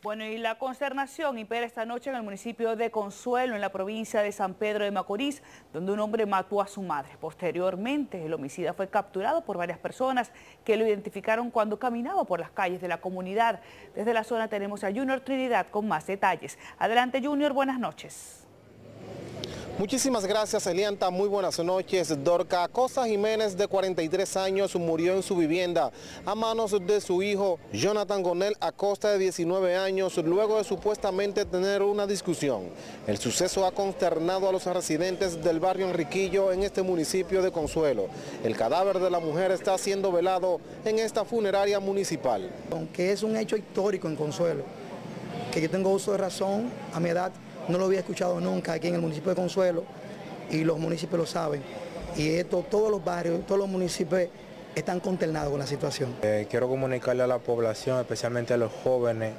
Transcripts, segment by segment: Bueno, y la consternación impera esta noche en el municipio de Consuelo, en la provincia de San Pedro de Macorís, donde un hombre mató a su madre. Posteriormente, el homicida fue capturado por varias personas que lo identificaron cuando caminaba por las calles de la comunidad. Desde la zona tenemos a Junior Trinidad con más detalles. Adelante, Junior, buenas noches. Muchísimas gracias, Elianta. Muy buenas noches. Dorca Acosta Jiménez, de 43 años, murió en su vivienda a manos de su hijo, Jonathan Gonel Acosta, de 19 años, luego de supuestamente tener una discusión. El suceso ha consternado a los residentes del barrio Enriquillo en este municipio de Consuelo. El cadáver de la mujer está siendo velado en esta funeraria municipal. Aunque es un hecho histórico en Consuelo, que yo tengo uso de razón a mi edad, no lo había escuchado nunca aquí en el municipio de Consuelo, y los municipios lo saben. Y esto, todos los barrios, todos los municipios están consternados con la situación. Quiero comunicarle a la población, especialmente a los jóvenes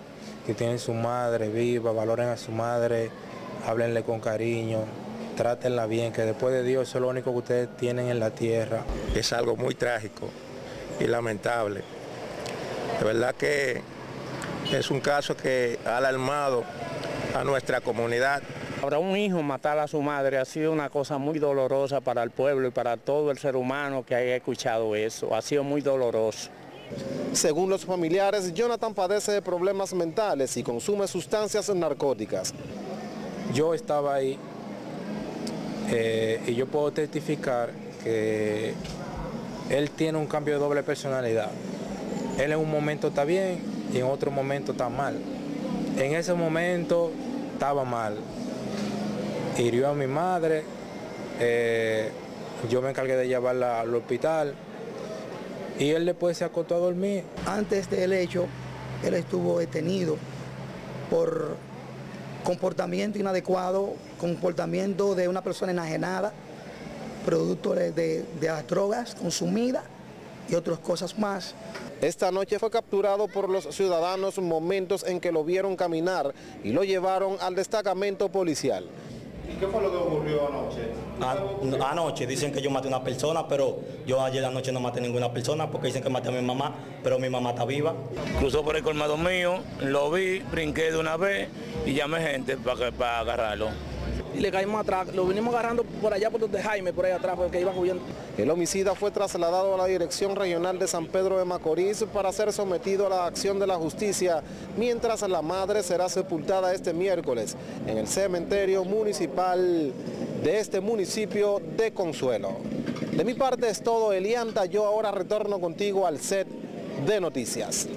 que tienen su madre viva, valoren a su madre, háblenle con cariño, trátenla bien, que después de Dios eso es lo único que ustedes tienen en la tierra. Es algo muy trágico y lamentable. De verdad que es un caso que ha alarmado a nuestra comunidad. Ahora, un hijo matar a su madre ha sido una cosa muy dolorosa para el pueblo y para todo el ser humano que haya escuchado eso. Ha sido muy doloroso. Según los familiares, Jonathan padece de problemas mentales y consume sustancias narcóticas. Yo estaba ahí y yo puedo testificar que él tiene un cambio de doble personalidad. Él en un momento está bien y en otro momento está mal. En ese momento estaba mal, hirió a mi madre, yo me encargué de llevarla al hospital y él después se acostó a dormir. Antes del hecho, él estuvo detenido por comportamiento inadecuado, comportamiento de una persona enajenada, producto de las drogas consumidas y otras cosas más. Esta noche fue capturado por los ciudadanos momentos en que lo vieron caminar y lo llevaron al destacamento policial. ¿Y qué fue lo que ocurrió anoche? Anoche dicen que yo maté a una persona, pero yo ayer anoche no maté a ninguna persona porque dicen que maté a mi mamá, pero mi mamá está viva. Cruzó por el colmado mío, lo vi, brinqué de una vez y llamé gente para agarrarlo. Y le caímos atrás, lo vinimos agarrando por allá por donde Jaime, por ahí atrás, porque iba huyendo. El homicida fue trasladado a la Dirección Regional de San Pedro de Macorís para ser sometido a la acción de la justicia, mientras la madre será sepultada este miércoles en el cementerio municipal de este municipio de Consuelo. De mi parte es todo, Elianta. Yo ahora retorno contigo al set de noticias.